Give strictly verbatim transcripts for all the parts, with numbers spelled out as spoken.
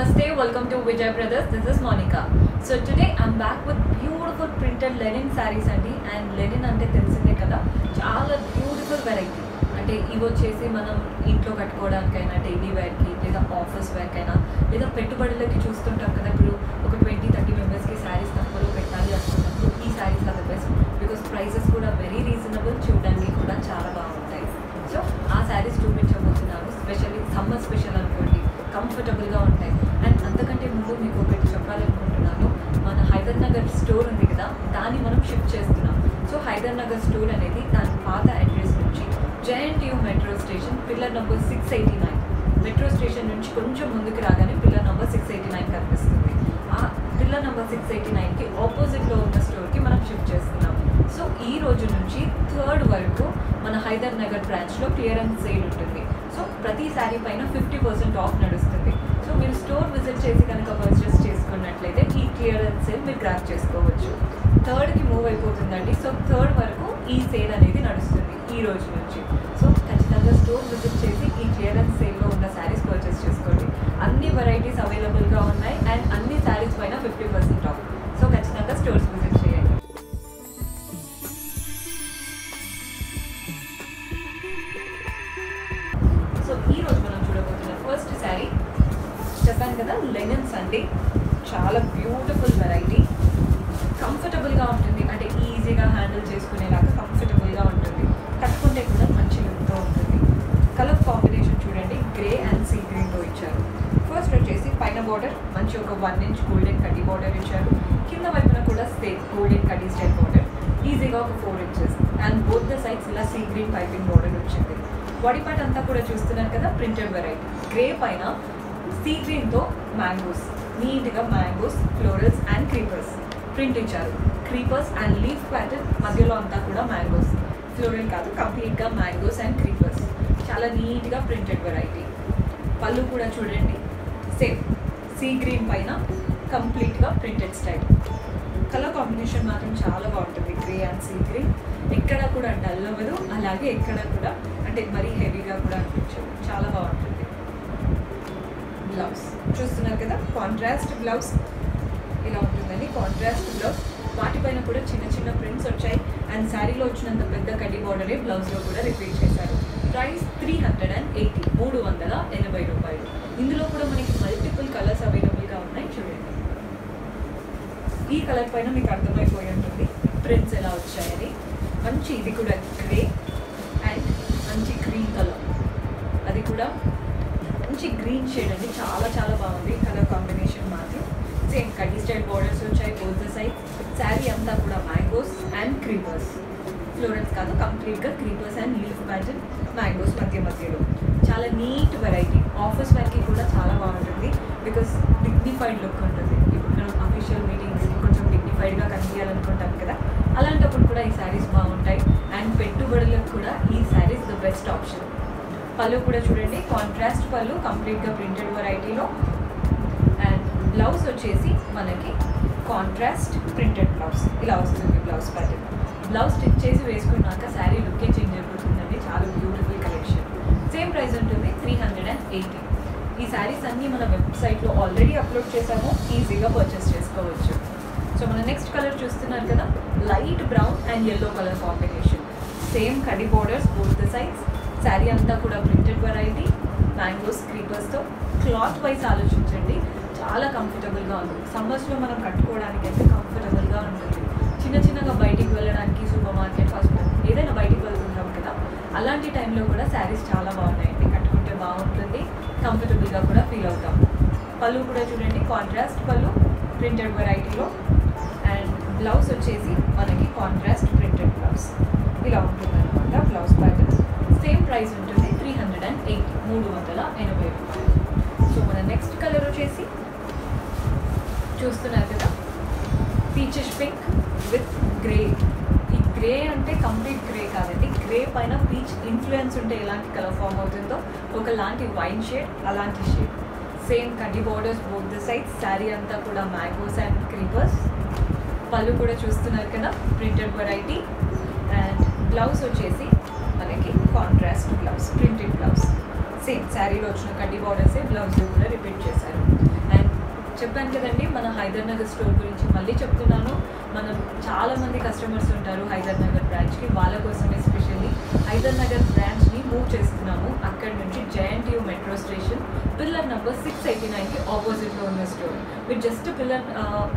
Namaste, welcome to Vijay Brothers. This is Monica. So today I'm back with beautiful printed linen sarees andi and linen ante telisinde kada. Chaala beautiful variety. Ante ivo chesi manam intlo kattukodanikaina daily wear ki ledha office wear kaina ledha pettubadilaki chustuntam kada ippudu oka twenty thirty members ki sarees takkalo pettali astunnam. Ee sarees are the best because prices kuda very reasonable chudaniki kuda chaala baaguntayi. So aa sarees chupinchabothunnaru specially summer special anukondi. Comfortable गा उंटाई अंड अंतकंटे मुंदु मीकु ओकटि चेप्पालनुकुंटुन्नानु मन हैदर्नगर store उंदी कदा दानि मनम shift चेस्तुन्नाम सो हैदर्नगर store अनेदी दानि पात एड्रेस नुंचि J N T U metro station pillar number six eighty nine metro station नुंचि कोंచెం ముందుకు రాగానే pillar number six eighty nine కనిపిస్తుంది ఆ pillar number six eighty nine కి ఆపోజిట్ లో ఉన్న స్టోర్ కి మనం షిఫ్ట్ చేస్తున్నాం సో ఈ రోజు నుంచి थर्ड వరకు మన హైదర్నగర్ బ్రాంచ్ లో క్లియరెన్స్ సేల్ ఉంటుంది సో ప్రతి సారీ పైన फिफ्टी परसेंट ఆఫ్ నడుస్తుంది సో మీరు స్టోర్ విజిట్ చేసి కనుక పర్చేస్ చేసుకున్నట్లయితే ఈ క్లియరెన్స్ సేల్ మీరు గ్రాప్ చేసుకోవచ్చు थर्ड కి మూవ్ అయిపోతుందండి సో थर्ड వరకు ఈ సేల్ అనేది నడుస్తుంది ఈ రోజు నుంచి సో ఖచ్చితంగా స్టోర్ విజిట్ చేసి ఈ క్లియరెన్స్ సేల్ లో ఉన్న సారీస్ పర్చేస్ చేసుకోండి అన్ని వెరైటీస్ అవైలబుల్ గా ఉన్నాయి అండ్ అన్ని సారీస్ పైన फिफ्टी परसेंट ఆఫ్ సో ఖచ్చితంగా స్టోర్స్ విజిట్ చేయండి कदा लेगिंग्स अंडी चाला ब्यूटिफुल वैरायटी कंफर्टेबल गा उंटुंदी अंटे ईजी गा हैंडल चेसुकुनेलागा कंफर्टेबल गा उंटुंदी कट्टुकुंटे कूडा मंची लुक तो उंटुंदी कलर कॉम्बिनेशन चूडंडी ग्रे एंड सी ग्रीन तो इच्चारु फर्स्ट वच्चेसी पैन बॉर्डर मंची ओक वन इंच गोल्डन कडी बॉर्डर इच्चारु किंद वैपुना कूडा स्ट्रेट गोल्डन कडी स्टाइल बॉर्डर ईजी गा ओक four inches and both the sides इला सी ग्रीन पाइपिंग बॉर्डर वच्चिंदी बॉडी पार्ट अंता कूडा चूस्तुन्नारु कदा प्रिंटेड वैरायटी ग्रे पैना सी ग्रीन तो mangoes neat mangoes florals and creepers print creepers and leaf pattern मध्य अंता मैंगोस् फ्लोरल का कंप्लीट मैंगोस् एंड क्रीपर्स चाला नीट प्रिंटेड वैरायटी पल्लू कूडा चूडंडी सेम सी ग्रीन पैना complete printed style colour combination मात्रम चाला बागुंटुंदी ग्रे एंड सी ग्रीन एक्कडा कूडा डल अव्वदु अलागे एक्कडा कूडा अंटे मरी हेवीगा कूडा अनिपिंचदु चाला बागुंटुंदी ब्लाउज चूस्तुन्नारु कदा कांट्रास्ट ब्लाउज इला उंटुंदंडी कांट्रास्ट ब्लाउज वाटिपैन कूडा चिन्न चिन्न प्रिंट्स वच्चाई अंड सारीलो वच्चिनंत पेद्द कडी बॉर्डरे ब्लाउज लो कूडा रिपीट चेशारु price three eighty three eighty రూపాయలు ఇందులో కూడా మనకి మల్టిపుల్ కలర్స్ అవైలబుల్ గా ఉన్నాయి చూడండి ఈ కలర్ పైన మీకు అర్థమైపోయి ఉంటుంది ప్రింట్స్ ఎలా వచ్చాయని మంచి ఇది కూడా గ్రే అండ్ మంచి గ్రీన్ కలర్ అది కూడా మంచి గ్రీన్ షేడ్ అండి చాలా చాలా బాగుంది కలర్ కాంబినేషన్ మాత్రం సేమ్ కడి స్టైల్ బోర్డర్స్ వచ్చాయి బోత్ సైడ్ శారీ అంతా కూడా మ్యాంగోస్ అండ్ క్రీపర్స్ ఫ్లోరల్స్ కాదు కంప్లీట్గా creepers and leaf pattern mangoes మధ్య మధ్యలో చాలా నీట్ వెరైటీ ఆఫీస్ వర్క్కి కూడా చాలా బాగుంటుంది బికాస్ డిగ్నిఫైడ్ లుక్ ఉంటుంది ఇప్పుడు మనం అఫీషియల్ మీటింగ్స్కి కొంచెం డిగ్నిఫైడ్గా కనిపించాలనుకుంటాం కదా అలాంటప్పుడు కూడా ఈ శారీస్ బాగుంటాయి అండ్ పెట్టుబడులకు కూడా ఈ saris the best option pallu कूडा चूडंडी कांट्रास्ट पल्लू कंप्लीट गा प्रिंटेड वैरायटी लो अंड ब्लाउज वच्चेसी मनकी कांट्रास्ट प्रिंटेड ब्लाउज इला वस्तुंदी ब्लाउज पैटर्न ब्लाउज स्टिच चेसी वेसुकुन्नाक सारी लुक चेंज अवुतुंदी चाला ब्यूटीफुल कलेक्शन सेम प्राइस उंटुंदी थ्री एटी ई सारीस अन्नी मन वेबसाइट लो ऑलरेडी अपलोड चेसामु ईजीगा पर्चेस चेसुकोवच्चु सो मन नेक्स्ट कलर चूस्तुन्नारु कदा light brown and yellow colour combination same कडी borders both the sides sari अंता कूडा प्रिंटेड वैरायटी मैंगोस् क्रीपर्स तो क्लॉथ वाइज आलोचिंचंडी चाला कंफर्टेबल गा उंटुंदी समर्स लो मनम कट्टुकोवडानिकि अंत कंफर्टेबल गा उंटुंदी चिन्न चिन्नगा बयटिकि वेल्लडानिकि सूपर मार्केट हास्पिटल एदैना बयटिकि वेल्लुंटाम कदा अलांटि टाइम लो कूडा सारीस चाला बागुंटायंडी कट्टुकुंटे बागुंटुंदी कंफर्टेबल गा कूडा फील अवुताम पल्लू कूडा चूडंडी कांट्रास्ट पल्लू प्रिंटेड वैरायटी लो अंड ब्लाउज वच्चेसी मनकि कांट्रास्ट प्रिंटेड ब्लाउज इला उंटुंदन्नमाट ब्लाउज पैटर्न सेम प्राइस उंटुंदी थ्री एटी थ्री एटी రూపాయలు सो మన నెక్స్ట్ కలర్ వచ్చేసి చూస్తున్నారు కదా పీచిష్ పింక్ విత్ గ్రే ఈ గ్రే అంటే కంప్లీట్ గ్రే కాదండి గ్రే పైన పీచ్ ఇన్ఫ్లుయెన్స్ ఉంటే ఎలాంటి కలర్ ఫామ్ అవుతుందో ఒకలాంటి వైన్ షేడ్ అలాంటి షేడ్ సేమ్ కడి borders both the sides sari అంతా కూడా మ్యాంగోస్ అండ్ క్రీపర్స్ పళ్ళు కూడా చూస్తున్నారు కదా ప్రింటెడ్ వెరైటీ అండ్ బ్లౌజ్ వచ్చేసి మనకి contrast blouse printed blouse same శారీలో వచ్చిన కడ్డీ బార్డర్సే బ్లౌజ్ కూడా రిపీట్ చేశారు చెప్పాను కదండి మన హైదర్నగర్ స్టోర్ గురించి మళ్ళీ చెప్తున్నాను. మనం చాలామంది కస్టమర్స్ ఉంటారు హైదర్నగర్ బ్రాంచ్కి, వాళ్ళ కోసం ఎస్పెషల్లీ హైదర్నగర్ బ్రాంచ్ని మూవ్ చేస్తున్నాము. అక్కడ నుంచి JNTU metro station pillar number six eighty నైన్కి ఆపోజిట్లో ఉన్న స్టోర్. మీరు జస్ట్ పిల్లర్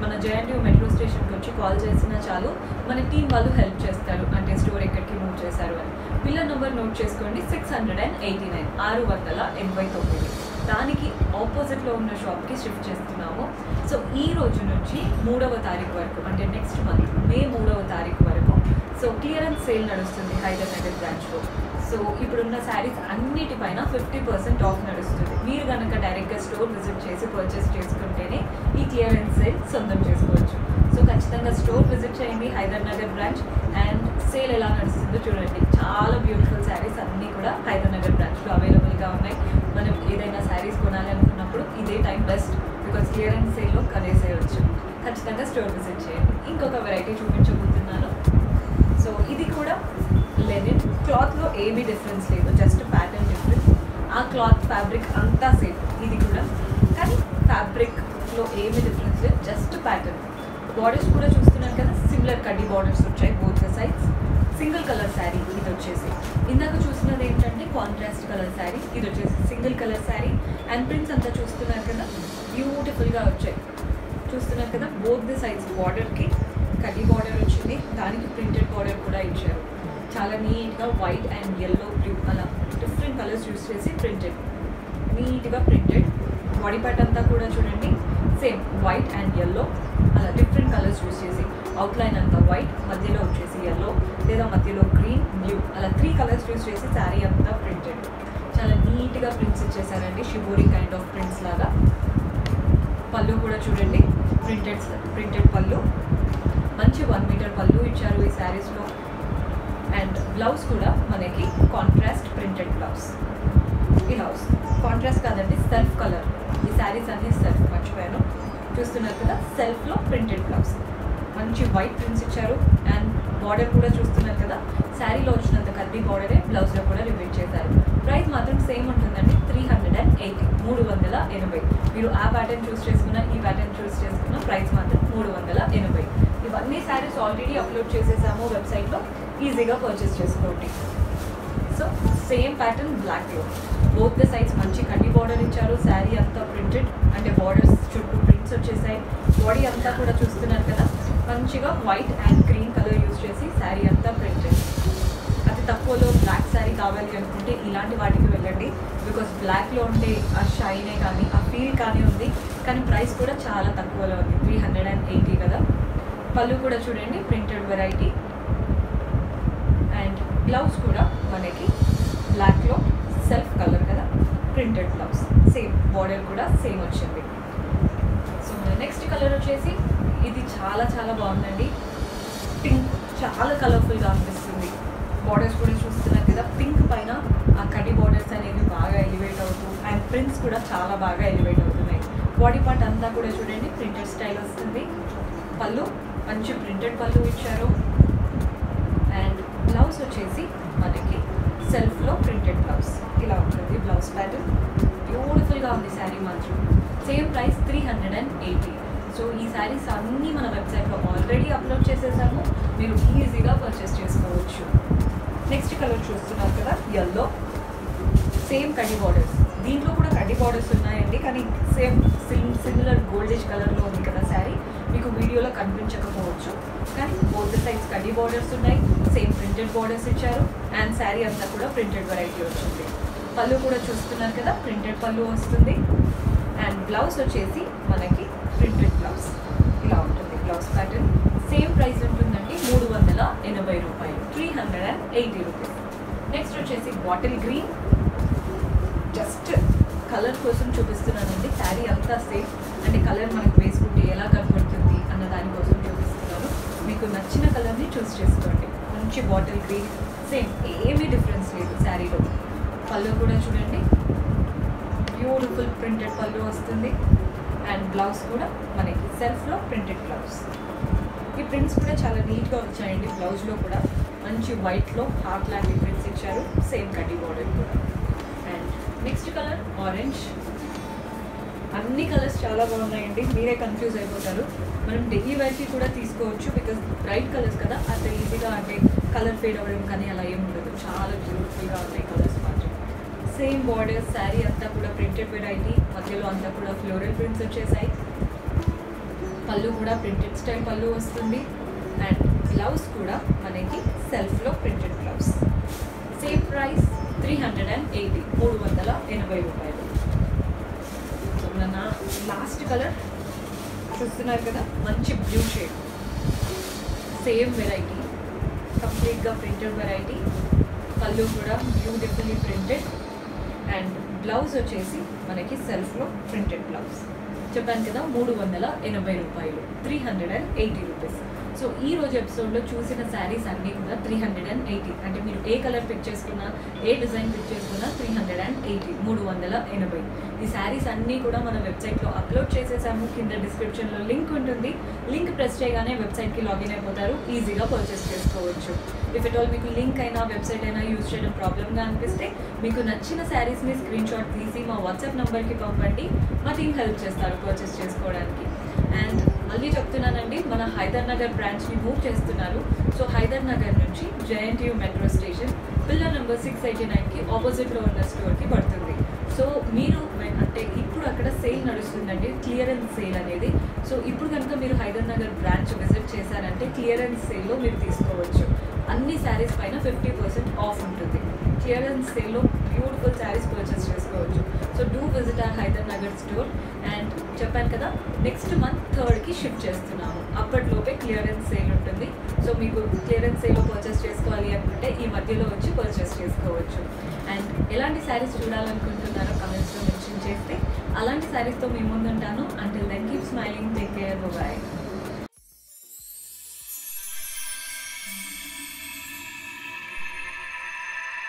మన జేఎన్టీయూ మెట్రో స్టేషన్కి వచ్చి కాల్ చేసినా చాలు, మన టీం వాళ్ళు హెల్ప్ చేస్తారు అంటే స్టోర్ ఎక్కడికి మూవ్ చేశారు అని. పిల్లర్ నెంబర్ నోట్ చేసుకోండి, six hundred and eighty nine ఆరు వందల ఎనభై తొమ్మిది దానికి ఆపోజిట్లో ఉన్న షాప్కి షిఫ్ట్ చేస్తున్నాము. సో ఈ రోజు నుంచి మూడవ తారీఖు వరకు అంటే నెక్స్ట్ మంత్ మే మూడవ తారీఖు వరకు సో క్లియరెన్స్ సేల్ నడుస్తుంది హైదరాబాద్ బ్రాంచ్లో. సో ఇప్పుడున్న శారీస్ అన్నిటిపైన ఫిఫ్టీ పర్సెంట్ ఆఫ్ నడుస్తుంది. మీరు కనుక డైరెక్ట్గా స్టోర్ విజిట్ చేసి పర్చేస్ చేసుకుంటేనే ఈ క్లియరెన్స్ సేల్ సొంతం చేసుకోవచ్చు. సో ఖచ్చితంగా స్టోర్ విజిట్ చేయండి హైదరాబాద్ బ్రాంచ్, అండ్ సేల్ ఎలా నడుస్తుందో చూడండి. చాలా బ్యూటిఫుల్ శారీస్ అన్నీ కూడా హైదరాబాద్ బ్రాంచ్లో అవైలబుల్గా ఉన్నాయి. మనం ఏదైనా శారీస్ కొనాలి అనుకున్నప్పుడు ఇదే టైం బెస్ట్, బికాజ్ క్లియరెన్స్ సేల్లో కదేసేయచ్చు. ఖచ్చితంగా స్టోర్ విజిట్ చేయండి. ఇంకొక వెరైటీ చూపించబోతున్నాను. సో ఇది కూడా లెనిన్ క్లాత్లో ఏమీ డిఫరెన్స్ లేదు, జస్ట్ ప్యాటర్న్ డిఫరెన్స్. ఆ క్లాత్ ఫ్యాబ్రిక్ అంతా సేమ్ ఇది కూడా, కానీ ఫ్యాబ్రిక్లో ఏమీ డిఫరెన్స్ లేదు, జస్ట్ ప్యాటర్న్. బార్డర్స్ కూడా చూస్తున్నాను కదా, సిమిలర్ కడ్డీ బార్డర్స్ వచ్చాయి both the sides. Single colour sari ఇది వచ్చేసి, ఇందాక చూసినది ఏంటంటే కాంట్రాస్ట్ కలర్ శారీ, ఇది వచ్చేసి single colour sari. And prints అంతా చూస్తున్నారు కదా బ్యూటిఫుల్గా వచ్చాయి, చూస్తున్నారు కదా బోత్ ది సైడ్స్. బార్డర్కి కడ్డీ బార్డర్ వచ్చింది, దానికి ప్రింటెడ్ బార్డర్ కూడా ఇచ్చారు. చాలా నీట్గా వైట్ అండ్ ఎల్లో బ్లూ అలా డిఫరెంట్ కలర్స్ యూస్ చేసి ప్రింటెడ్, నీట్గా ప్రింటెడ్. బాడీ పార్ట్ అంతా కూడా చూడండి సేమ్ వైట్ అండ్ ఎల్లో అలా డిఫరెంట్ కలర్స్ యూస్ చేసి. అవుట్లైన్ అంతా వైట్, మధ్యలో వచ్చేసి ఎల్లో, లేదా మధ్యలో గ్రీన్ బ్లూ అలా త్రీ కలర్స్ యూస్ చేసి శారీ అంతా ప్రింటెడ్. చాలా నీట్గా ప్రింట్స్ ఇచ్చేసారండి, షిబోరి కైండ్ ఆఫ్ ప్రింట్స్ లాగా. పళ్ళు కూడా చూడండి ప్రింటెడ్, ప్రింటెడ్ పళ్ళు, మంచి వన్ మీటర్ పళ్ళు ఇచ్చారు ఈ శారీస్లో. అండ్ బ్లౌజ్ కూడా మనకి కాంట్రాస్ట్ ప్రింటెడ్ బ్లౌజ్. ఈ బ్లౌజ్ కాంట్రాస్ట్ కాదండి, సెల్ఫ్ కలర్. ఈ శారీస్ అన్ని సెల్ఫ్, మర్చిపోయాను. చూస్తున్నారు కదా సెల్ఫ్లో ప్రింటెడ్ బ్లౌజ్, మంచి వైట్ ప్రింట్స్ ఇచ్చారు. అండ్ బార్డర్ కూడా చూస్తున్నారు కదా, శారీలో వచ్చినంత కడ్డీ బార్డరే బ్లౌజ్లో కూడా రిపీట్ చేశారు. ప్రైస్ మాత్రం సేమ్ ఉంటుందండి, త్రీ హండ్రెడ్ అండ్ ఎయిటీ మూడు వందల ఎనభై. మీరు ఆ ప్యాటర్న్ చూస్ చేసుకున్న, ఈ ప్యాటర్న్ చూస్ చేసుకున్న ప్రైస్ మాత్రం మూడు వందల ఎనభై. ఇవన్నీ శారీస్ ఆల్రెడీ అప్లోడ్ చేసేసాము వెబ్సైట్లో, ఈజీగా పర్చేస్ చేసుకోండి. సో సేమ్ ప్యాటర్న్ బ్లాక్లో బోత్ ద సైడ్స్ మంచి కడ్డీ బార్డర్ ఇచ్చారు. శారీ అంతా ప్రింటెడ్ అంటే బార్డర్స్ చుట్టూ ప్రింట్స్ వచ్చేసాయి. బాడీ అంతా కూడా చూస్తున్నారు కదా మంచిగా white and green colour use చేసి శారీ అంతా ప్రింటెడ్. అతి తక్కువలో బ్లాక్ శారీ కావాలి అనుకుంటే ఇలాంటి వాటికి వెళ్ళండి, బికాస్ బ్లాక్లో ఉంటే ఆ షైనే కానీ ఆ ఫీల్ కానీ ఉంది, కానీ ప్రైస్ కూడా చాలా తక్కువలో ఉంది, త్రీ హండ్రెడ్ అండ్ ఎయిటీ కదా. పళ్ళు కూడా చూడండి ప్రింటెడ్ వెరైటీ. అండ్ బ్లౌజ్ కూడా మనకి బ్లాక్లో సెల్ఫ్ కలర్ కదా ప్రింటెడ్ బ్లౌజ్, సేమ్ బార్డర్ కూడా సేమ్ వచ్చింది. సో నెక్స్ట్ కలర్ వచ్చేసి ఇది చాలా చాలా బాగుందండి, పింక్. చాలా కలర్ఫుల్గా అనిపిస్తుంది. బార్డర్స్ కూడా చూస్తున్నారు కదా పింక్ పైన ఆ కడి బార్డర్స్ అనేవి బాగా ఎలివేట్ అవుతూ, అండ్ ప్రింట్స్ కూడా చాలా బాగా ఎలివేట్ అవుతున్నాయి. బాడీ పార్ట్ అంతా కూడా చూడండి ప్రింటెడ్ స్టైల్ వస్తుంది. పళ్ళు మంచి ప్రింటెడ్ పళ్ళు ఇచ్చారు. అండ్ బ్లౌజ్ వచ్చేసి మనకి సెల్ఫ్లో ప్రింటెడ్ బ్లౌజ్ ఇలా ఉంటుంది. బ్లౌజ్ ప్యాటర్న్ బ్యూటిఫుల్గా ఉంది. శారీ మాత్రం same price three hundred and eighty. So ఈ శారీస్ అన్నీ మన వెబ్సైట్లో ఆల్రెడీ అప్లోడ్ చేసేసాము, మీరు ఈజీగా పర్చేస్ చేసుకోవచ్చు. నెక్స్ట్ కలర్ చూస్తున్నారు కదా ఎల్లో, సేమ్ కడ్డీ బార్డర్స్. దీంట్లో కూడా కడ్డీ బార్డర్స్ ఉన్నాయండి, కానీ సేమ్ సిమ్ సిమిలర్ గోల్డిష్ కలర్లో ఉంది కదా శారీ, మీకు వీడియోలో కనిపించకపోవచ్చు, కానీ బోత్ సైడ్స్ కడ్డీ బార్డర్స్ ఉన్నాయి. సేమ్ ప్రింటెడ్ బార్డర్స్ ఇచ్చారు. అండ్ శారీ అంతా కూడా ప్రింటెడ్ వెరైటీ వచ్చింది. పళ్ళు కూడా చూస్తున్నారు కదా ప్రింటెడ్ పళ్ళు వస్తుంది. అండ్ బ్లౌజ్ వచ్చేసి మనకి ప్రింటెడ్ బ్లౌజ్ ఇలా ఉంటుంది. బ్లౌజ్ ప్యాటర్న్ సేమ్ ప్రైస్ ఉంటుందండి మూడు వందల ఎనభై రూపాయలు, three hundred and eighty rupees. Next వచ్చేసి బాటిల్ గ్రీన్. జస్ట్ కలర్ కోసం చూపిస్తున్నానండి, శారీ అంతా సేమ్ అంటే కలర్ మనకు వేసుకుంటే ఎలా కనపడుతుంది అన్న దానికోసం చూపిస్తున్నాను. మీకు నచ్చిన కలర్ని చూస్ చేసుకోండి. మంచి బాటిల్ గ్రీన్, సేమ్ ఏమీ డిఫరెన్స్ లేదు శారీలో. పళ్ళు కూడా చూడండి బ్యూటిఫుల్ ప్రింటెడ్ పళ్ళు వస్తుంది. అండ్ బ్లౌజ్ కూడా మనకి సెల్ఫ్లో ప్రింటెడ్ బ్లౌజ్. ఈ ప్రింట్స్ కూడా చాలా నీట్గా వచ్చాయండి. బ్లౌజ్లో కూడా మంచి వైట్లో హార్ట్ లాంటి ప్రింట్స్ ఇచ్చారు. సేమ్ కడ్డీ బార్డర్ కూడా. And next colour orange. అన్ని కలర్స్ చాలా బాగున్నాయండి, మీరే కన్ఫ్యూజ్ అయిపోతారు. మనం డైలీ వైఫీ కూడా తీసుకోవచ్చు బికాజ్ బ్రైట్ కలర్స్ కదా, అంత ఈజీగా అంటే కలర్ ఫేడ్ అవ్వడం కానీ అలా ఏమి ఉండదు. చాలా బ్యూటిఫుల్గా ఉన్నాయి కలర్స్ మాత్రం. సేమ్ బార్డర్, శారీ అంతా కూడా ప్రింటెడ్ వెరైటీ, మధ్యలో అంతా కూడా ఫ్లోరల్ ప్రింట్స్ వచ్చేసాయి. పళ్ళు కూడా ప్రింటెడ్ స్టైల్ పళ్ళు వస్తుంది అండ్ బ్లౌజ్ కూడా మనకి సెల్ఫ్లో printed blouse. Same price three hundred and eighty మూడు వందల ఎనభై రూపాయలు. లాస్ట్ కలర్ చూస్తున్నారు కదా, మంచి బ్లూ షేడ్, సేమ్ వెరైటీ, కంప్లీట్గా ప్రింటెడ్ వెరైటీ. పళ్ళు కూడా బ్యూటిఫుల్లీ ప్రింటెడ్ అండ్ బ్లౌజ్ వచ్చేసి మనకి సెల్ఫ్లో ప్రింటెడ్ బ్లౌజ్. చెప్పాను కదా మూడు వందల ఎనభై రూపాయలు, three hundred and eighty rupees. So ఈ రోజు ఎపిసోడ్లో చూసిన శారీస్ అన్నీ కూడా త్రీ హండ్రెడ్ అండ్ ఎయిటీ, అంటే మీరు ఏ కలర్ పిక్ చేసుకున్నా ఏ డిజైన్ పిక్ చేసుకున్నా త్రీ హండ్రెడ్ అండ్ ఎయిటీ మూడు వందల ఎనభై. ఈ శారీస్ అన్నీ కూడా మన వెబ్సైట్లో అప్లోడ్ చేసేసాము, కింద డిస్క్రిప్షన్లో లింక్ ఉంటుంది. లింక్ ప్రెస్ చేయగానే వెబ్సైట్కి లాగిన్ అయిపోతారు, ఈజీగా పర్చేస్ చేసుకోవచ్చు. ఇఫ్ ఎట్ ఆల్ మీకు లింక్ అయినా వెబ్సైట్ అయినా యూజ్ చేయడం ప్రాబ్లంగా అనిపిస్తే మీకు నచ్చిన శారీస్ని స్క్రీన్ షాట్ తీసి మా వాట్సాప్ నెంబర్కి పంపండి, మా టీం హెల్ప్ చేస్తారు పర్చేస్ చేసుకోవడానికి. అండ్ మళ్ళీ చెప్తున్నానండి, మన హైదర్నగర్ బ్రాంచ్ని మూవ్ చేస్తున్నారు. సో హైదర్నగర్ నుంచి JNTU metro station pillar number six eighty నైన్కి ఆపోజిట్లో ఉన్న స్టోర్కి పడుతుంది. సో మీరు అంటే ఇప్పుడు అక్కడ సేల్ నడుస్తుందండి, క్లియరెన్స్ సేల్ అనేది. సో ఇప్పుడు కనుక మీరు హైదర్నగర్ బ్రాంచ్ విజిట్ చేశారంటే క్లియరెన్స్ సేల్లో మీరు తీసుకోవచ్చు. అన్ని శారీస్ పైన ఫిఫ్టీ పర్సెంట్ ఆఫ్ ఉంటుంది. క్లియరెన్స్ సేల్లో బ్యూటిఫుల్ శారీస్ పర్చేస్ చేసుకోవచ్చు. So do visit our Hydernagar store. And చెప్పాను కదా నెక్స్ట్ మంత్ థర్డ్కి షిఫ్ట్ చేస్తున్నాము, అప్పటిలోపే క్లియరెన్స్ సేల్ ఉంటుంది. సో మీకు క్లియరెన్స్ సేల్లో పర్చేస్ చేసుకోవాలి అనుకుంటే ఈ మధ్యలో వచ్చి పర్చేస్ చేసుకోవచ్చు. అండ్ ఎలాంటి శారీస్ చూడాలనుకుంటున్నారో కమెంట్స్లో మెన్షన్ చేస్తే అలాంటి శారీస్తో మీ ముందుంటాను. Until then keep smiling, take care, bye.